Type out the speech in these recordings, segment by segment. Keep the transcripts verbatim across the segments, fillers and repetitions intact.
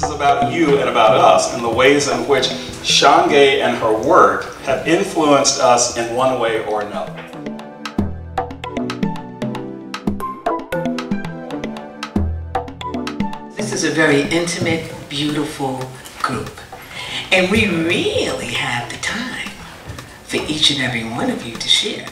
This is about you and about us and the ways in which Shange and her work have influenced us in one way or another. This is a very intimate, beautiful group. And we really have the time for each and every one of you to share.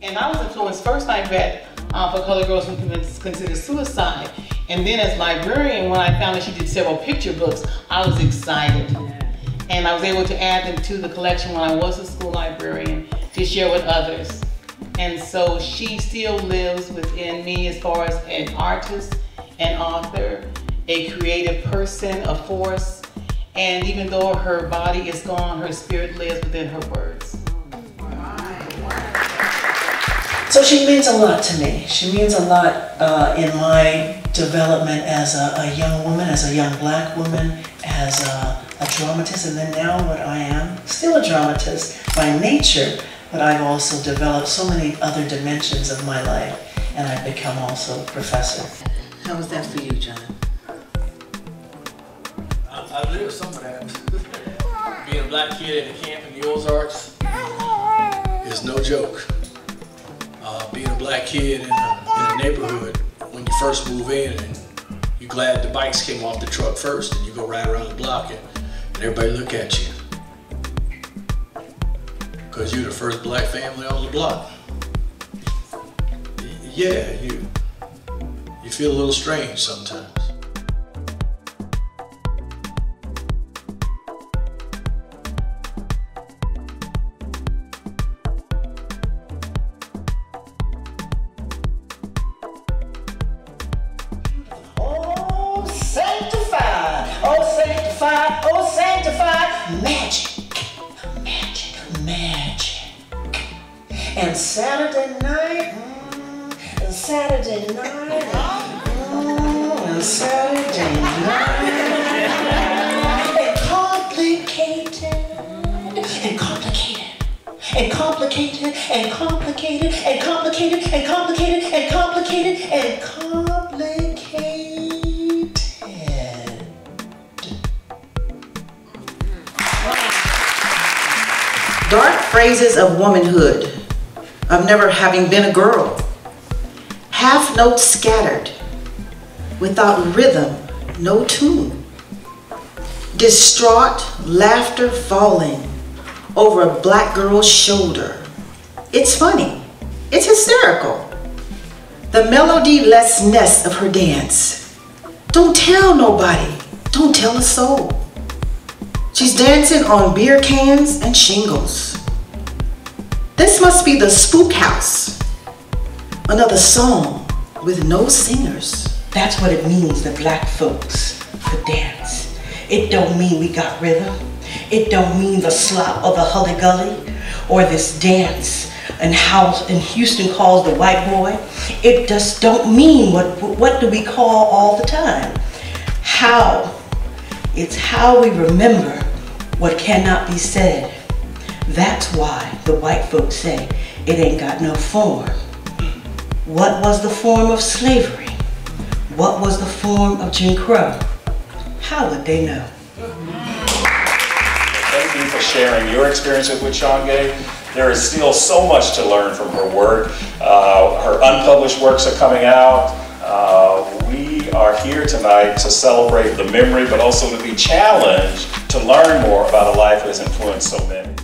And I was influenced first, I read uh, For Colored Girls Who Considered Suicide. And then as librarian, when I found that she did several picture books, I was excited. And I was able to add them to the collection when I was a school librarian to share with others. And so she still lives within me as far as an artist, an author, a creative person, a force. And even though her body is gone, her spirit lives within her words. So she means a lot to me. She means a lot uh, in my development as a, a young woman, as a young black woman, as a, a dramatist, and then now what I am, still a dramatist by nature, but I've also developed so many other dimensions of my life, and I've become also a professor. How was that for you, John? I, I lived some of that. Being a black kid in a camp in the Ozarks is no joke. Uh, being a black kid in a, in a neighborhood, when you first move in and you're glad the bikes came off the truck first and you go right around the block and, and everybody look at you. Because you're the first black family on the block. Yeah, you, you feel a little strange sometimes. Oh, sanctify magic, magic, magic. And Saturday night, mm, and Saturday night, mm, and Saturday night. And complicated, and complicated, and complicated, and complicated, and complicated, and complicated, and complicated, and complicated. Dark phrases of womanhood, of never having been a girl, half notes scattered, without rhythm, no tune, distraught laughter falling over a black girl's shoulder. It's funny, it's hysterical, the melodylessness of her dance. Don't tell nobody, don't tell a soul. She's dancing on beer cans and shingles. This must be the spook house. Another song with no singers. That's what it means that black folks could dance. It don't mean we got rhythm. It don't mean the slop or the hully-gully or this dance and house in Houston calls the white boy. It just don't mean what, what do we call all the time. How? It's how we remember what cannot be said. That's why the white folks say it ain't got no form. What was the form of slavery? What was the form of Jim Crow? How would they know? Thank you for sharing your experience with Shange. There is still so much to learn from her work. Uh, her unpublished works are coming out. Uh, we are here tonight to celebrate the memory, but also to be challenged to learn more about a life that has influenced so many.